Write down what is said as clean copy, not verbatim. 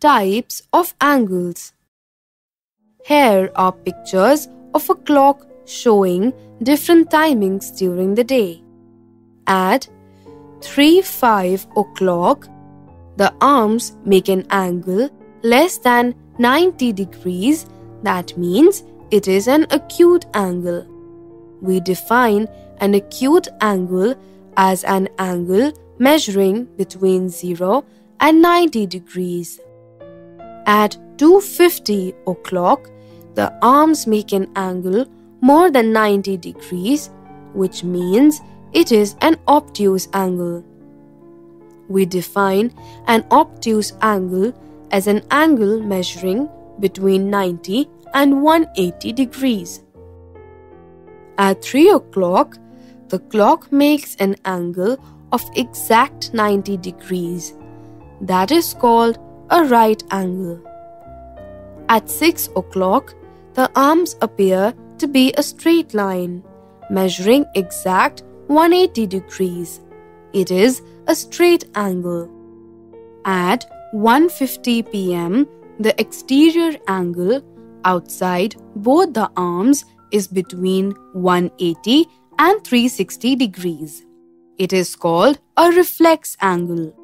types of angles. Here are pictures of a clock showing different timings during the day. At 3:05 o'clock, the arms make an angle less than 90 degrees. That means it is an acute angle. We define an acute angle as an angle measuring between 0 and 90 degrees. At 2:50 o'clock, the arms make an angle more than 90 degrees, which means it is an obtuse angle. We define an obtuse angle as an angle measuring between 90 and 180 degrees. At 3 o'clock, the clock makes an angle of exact 90 degrees. That is called a right angle. At 6 o'clock, the arms appear to be a straight line, measuring exact 180 degrees. It is a straight angle. At 1:50 p.m., the exterior angle outside both the arms is between 180 and 360 degrees. It is called a reflex angle.